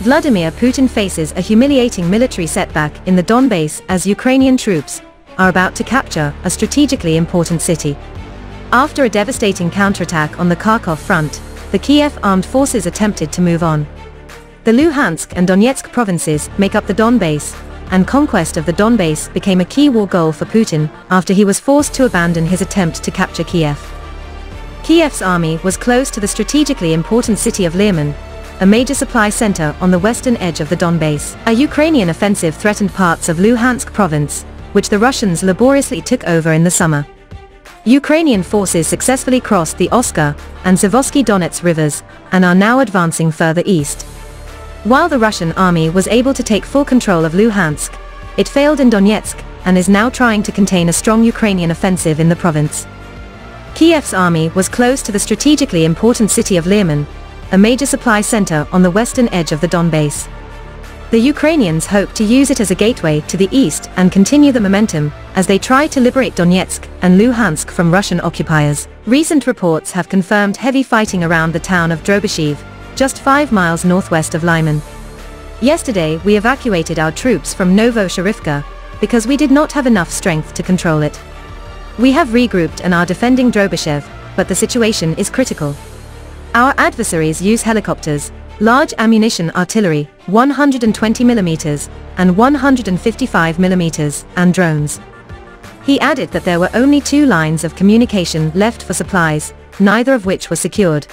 Vladimir Putin faces a humiliating military setback in the Donbass as Ukrainian troops are about to capture a strategically important city. After a devastating counterattack on the Kharkov front, the Kiev armed forces attempted to move on. The Luhansk and Donetsk provinces make up the Donbass, and conquest of the Donbass became a key war goal for Putin after he was forced to abandon his attempt to capture Kiev. Kiev's army was close to the strategically important city of Lyman, a major supply center on the western edge of the Donbass. A Ukrainian offensive threatened parts of Luhansk province, which the Russians laboriously took over in the summer. Ukrainian forces successfully crossed the Oskil and Siverskyi Donets rivers, and are now advancing further east. While the Russian army was able to take full control of Luhansk, it failed in Donetsk, and is now trying to contain a strong Ukrainian offensive in the province. Kiev's army was close to the strategically important city of Lyman, a major supply center on the western edge of the Donbass. The Ukrainians hope to use it as a gateway to the east and continue the momentum as they try to liberate Donetsk and Luhansk from Russian occupiers. Recent reports have confirmed heavy fighting around the town of Drobyshev, just 5 miles northwest of Lyman. Yesterday we evacuated our troops from Novosharivka because we did not have enough strength to control it. We have regrouped and are defending Drobyshev, but the situation is critical. Our adversaries use helicopters, large ammunition artillery, 120mm and 155mm, and drones. He added that there were only 2 lines of communication left for supplies, neither of which were secured.